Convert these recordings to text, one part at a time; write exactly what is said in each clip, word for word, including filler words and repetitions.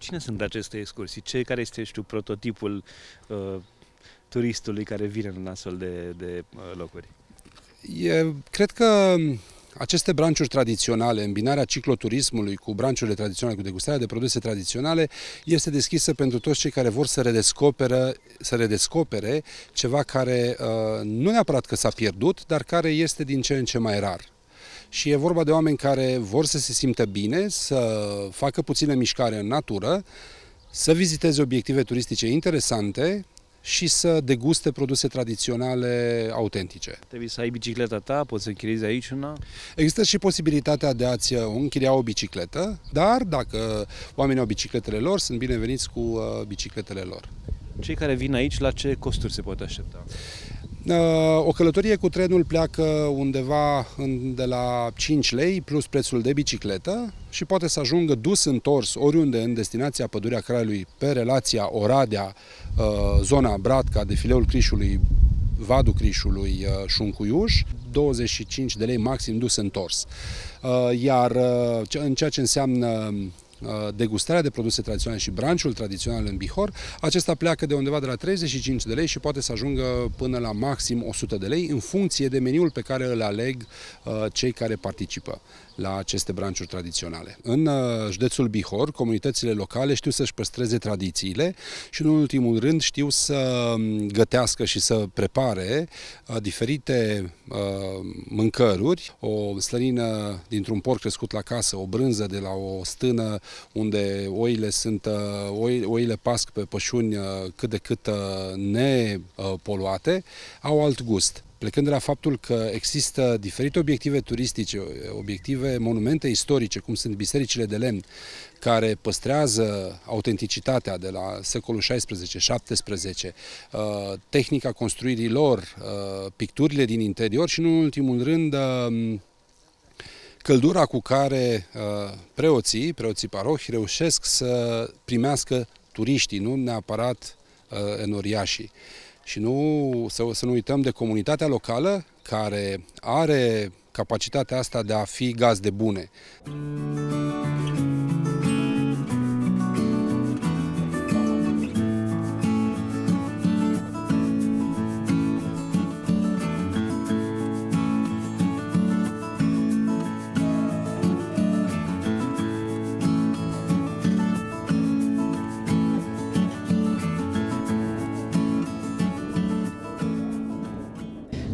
cine sunt aceste excursii? Ce, care este, știu, prototipul uh, turistului care vine în astfel de, de uh, locuri? E, cred că aceste branciuri tradiționale, îmbinarea cicloturismului cu branciurile tradiționale, cu degustarea de produse tradiționale, este deschisă pentru toți cei care vor să redescoperă, să redescopere ceva care uh, nu neapărat că s-a pierdut, dar care este din ce în ce mai rar. Și e vorba de oameni care vor să se simtă bine, să facă puțină mișcare în natură, să viziteze obiective turistice interesante și să deguste produse tradiționale autentice. Trebuie să ai bicicleta ta, poți să închiriezi aici una? Există și posibilitatea de a-ți închiria o bicicletă, dar dacă oamenii au bicicletele lor, sunt bineveniți cu bicicletele lor. Cei care vin aici, la ce costuri se pot aștepta? O călătorie cu trenul pleacă undeva de la cinci lei plus prețul de bicicletă și poate să ajungă dus întors oriunde în destinația Pădurea Craiului pe relația Oradea, zona Brătca, Defileul Crișului, Vadul Crișului, Șuncuiuș, douăzeci și cinci de lei maxim dus întors. Iar în ceea ce înseamnă degustarea de produse tradiționale și branciul tradițional în Bihor, acesta pleacă de undeva de la treizeci și cinci de lei și poate să ajungă până la maxim o sută de lei în funcție de meniul pe care îl aleg cei care participă la aceste branciuri tradiționale. În județul Bihor, comunitățile locale știu să-și păstreze tradițiile și, în ultimul rând, știu să gătească și să prepare diferite mâncăruri, o slănină dintr-un porc crescut la casă, o brânză de la o stână unde oile sunt, oile pasc pe pășuni cât de cât nepoluate, au alt gust. Plecând de la faptul că există diferite obiective turistice, obiective monumente istorice, cum sunt bisericile de lemn, care păstrează autenticitatea de la secolul șaisprezece șaptesprezece, tehnica construirii lor, picturile din interior și, în ultimul rând, căldura cu care preoții, preoții parohi, reușesc să primească turiștii, nu neapărat enoriașii. Și nu, să, să nu uităm de comunitatea locală care are capacitatea asta de a fi gazde bune.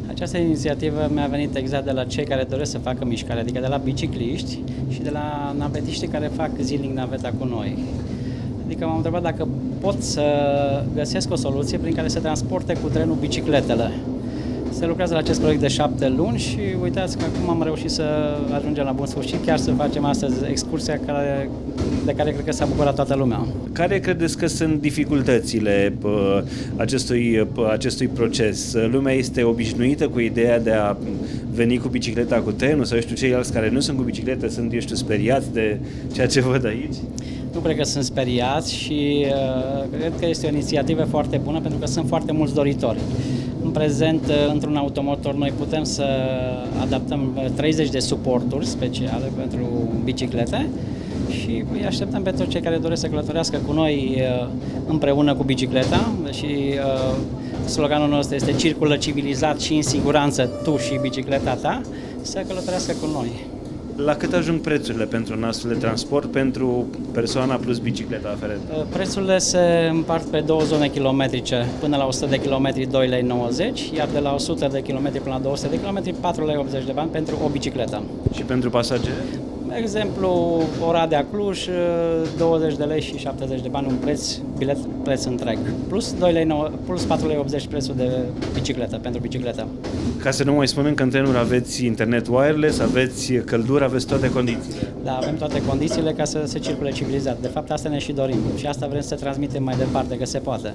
Această inițiativă mi-a venit exact de la cei care doresc să facă mișcare, adică de la bicicliști și de la navetiști care fac zilnic naveta cu noi. Adică m-am întrebat dacă pot să găsesc o soluție prin care să transporte cu trenul bicicletele. Se lucrează la acest proiect de șapte luni și uitați că acum am reușit să ajungem la bun sfârșit, chiar să facem astăzi excursia care, de care cred că s-a bucurat toată lumea. Care credeți că sunt dificultățile acestui, acestui proces? Lumea este obișnuită cu ideea de a veni cu bicicleta cu trenul sau, eu știu, ceilalți care nu sunt cu bicicletă sunt, eu știu, speriați de ceea ce văd aici? Nu cred că sunt speriați și uh, cred că este o inițiativă foarte bună pentru că sunt foarte mulți doritori. În prezent, într-un automotor, noi putem să adaptăm treizeci de suporturi speciale pentru biciclete și îi așteptăm pe toți cei care doresc să călătorească cu noi împreună cu bicicleta și sloganul nostru este circulă civilizat și în siguranță tu și bicicleta ta, să călătorească cu noi. La cât ajung prețurile pentru un astfel de transport, pentru persoana plus bicicleta aferentă? Prețurile se împart pe două zone kilometrice, până la o sută de kilometri doi virgulă nouăzeci lei, iar de la o sută de kilometri până la două sute de kilometri patru virgulă optzeci de bani pentru o bicicletă. Și pentru pasageri? De exemplu, Oradea Cluj, douăzeci de lei și șaptezeci de bani, un preț, bilet preț întreg, plus, plus patru virgulă optzeci prețul de bicicletă, pentru bicicletă. Ca să nu mai spunem că în trenul aveți internet wireless, aveți căldură, aveți toate condițiile. Da, avem toate condițiile ca să se circule civilizat. De fapt, asta ne și dorim și asta vrem să transmitem mai departe, că se poate.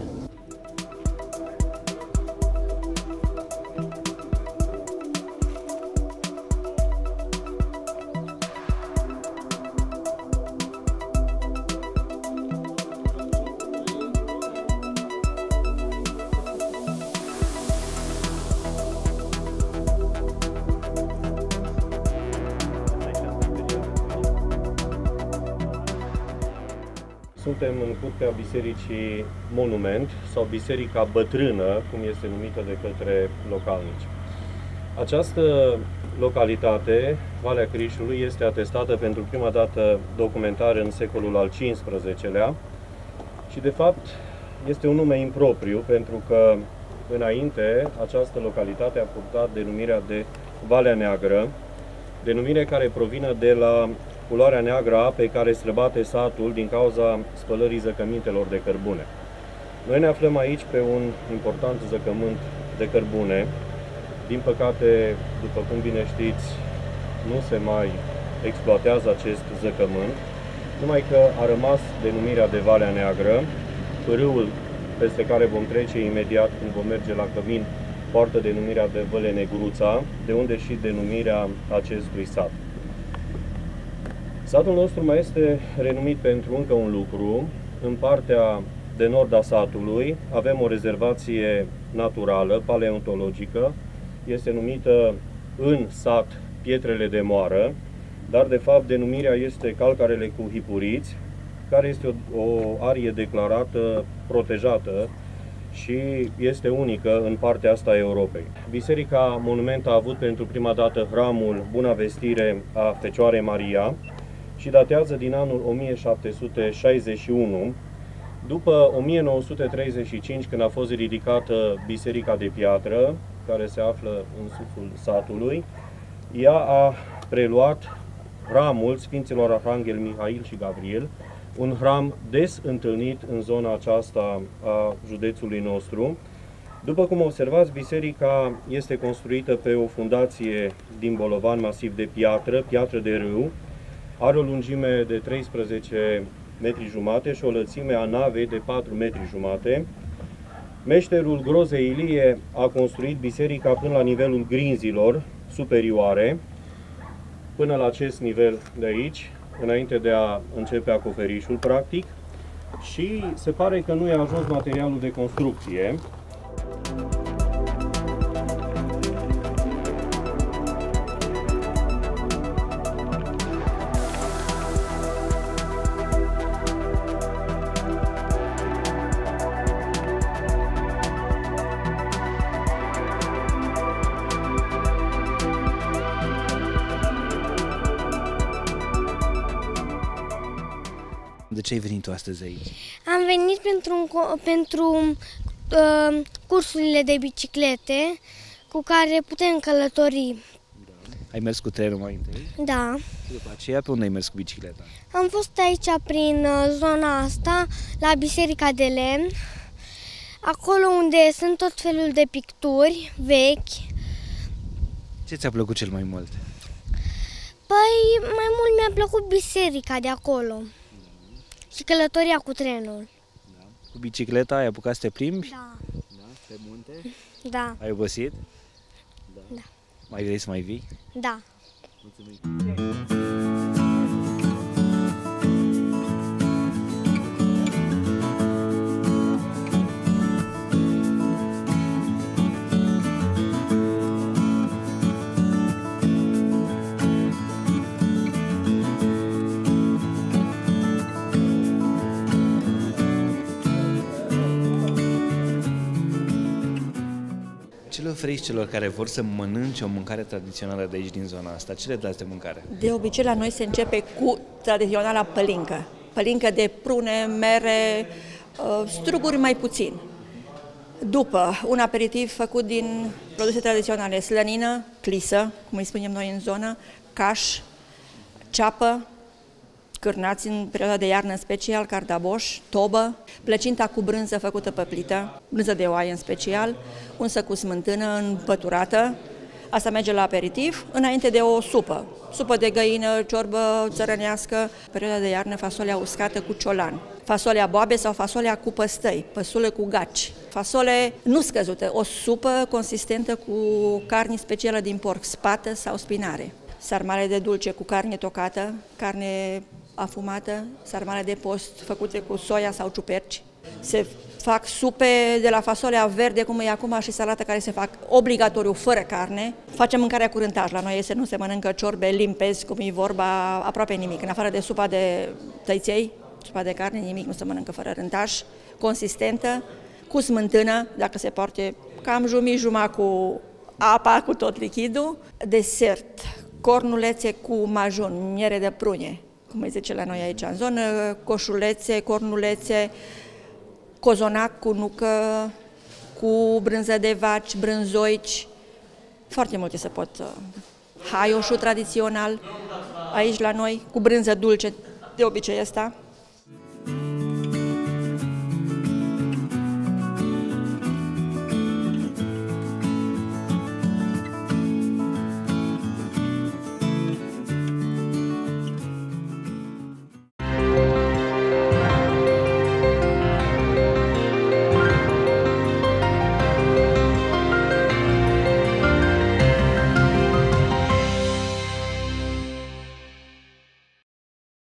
Suntem în curtea Bisericii Monument sau Biserica Bătrână, cum este numită de către localnici. Această localitate, Valea Crișului, este atestată pentru prima dată documentar în secolul al cincisprezecelea și, de fapt, este un nume impropriu pentru că, înainte, această localitate a purtat denumirea de Valea Neagră, denumire care provine de la culoarea neagră a apei care străbate satul din cauza spălării zăcămintelor de cărbune. Noi ne aflăm aici pe un important zăcământ de cărbune. Din păcate, după cum bine știți, nu se mai exploatează acest zăcământ, numai că a rămas denumirea de Valea Neagră. Râul peste care vom trece imediat când vom merge la cămin poartă denumirea de Văle Negruța, de unde și denumirea acestui sat. Satul nostru mai este renumit pentru încă un lucru. În partea de nord a satului avem o rezervație naturală, paleontologică, este numită în sat Pietrele de Moară, dar de fapt denumirea este Calcarele cu Hipuriți, care este o, o arie declarată protejată și este unică în partea asta a Europei. Biserica Monument a avut pentru prima dată hramul Buna Vestire a Fecioarei Maria și datează din anul o mie șapte sute șaizeci și unu, după o mie nouă sute treizeci și cinci, când a fost ridicată biserica de piatră, care se află în sufletul satului. Ea a preluat hramul Sfinților Arhanghel Mihail și Gabriel, un hram des întâlnit în zona aceasta a județului nostru. După cum observați, biserica este construită pe o fundație din bolovan masiv de piatră, piatră de râu, are o lungime de treisprezece metri jumate și o lățime a navei de patru metri jumate. Meșterul Groze Ilie a construit biserica până la nivelul grinzilor superioare, până la acest nivel de aici, înainte de a începe acoperișul, practic, și se pare că nu i-a ajuns materialul de construcție. De ce ai venit tu astăzi aici? Am venit pentru, pentru uh, cursurile de biciclete cu care putem călători. Da. Ai mers cu trenul mai întâi? Da. Și după aceea, pe unde ai mers cu bicicleta? Am fost aici prin zona asta, la Biserica de Lemn, acolo unde sunt tot felul de picturi vechi. Ce ți-a plăcut cel mai mult? Păi, mai mult mi-a plăcut biserica de acolo. Și călătoria cu trenul. Da. Cu bicicleta ai apucat să te plimbi? Da. Da. Pe munte? Da. Ai obosit? Da. Da. Mai vrei să mai vii? Da. Mulțumim. Ce le oferiți celor care vor să mănânce o mâncare tradițională de aici, din zona asta? Ce le dați de mâncare? De obicei, la noi se începe cu tradiționala pălincă. Pălincă de prune, mere, struguri mai puțin. După, un aperitiv făcut din produse tradiționale, slănină, clisă, cum îi spunem noi în zonă, caș, ceapă, cârnați în perioada de iarnă, în special cardaboș, tobă, plăcinta cu brânză făcută pe plită, brânză de oaie în special, unsă cu smântână împăturată. Asta merge la aperitiv, înainte de o supă. Supă de găină, ciorbă țărănească, perioada de iarnă, fasolea uscată cu ciolan, fasolea boabe sau fasolea cu păstăi, păsule cu gaci, fasole nu scăzute, o supă consistentă cu carne specială din porc, spată sau spinare, sarmale de dulce cu carne tocată, carne afumată, sarmale de post făcute cu soia sau ciuperci. Se fac supe de la fasolea verde, cum e acum, și salată care se fac obligatoriu fără carne. Facem mâncarea cu rântaj. La noi este, nu se mănâncă ciorbe limpezi, cum e vorba, aproape nimic, în afară de supa de tăiței, Supa de carne, nimic nu se mănâncă fără rântaș, consistentă, cu smântână, dacă se poate, cam jumii-juma cu apa, cu tot lichidul. Desert, cornulețe cu majun, miere de prune, cum îi zice la noi aici în zonă, coșulețe, cornulețe, cozonac cu nucă, cu brânză de vaci, brânzoici, foarte multe se pot. Haioșul tradițional, aici la noi, cu brânză dulce, de obicei asta.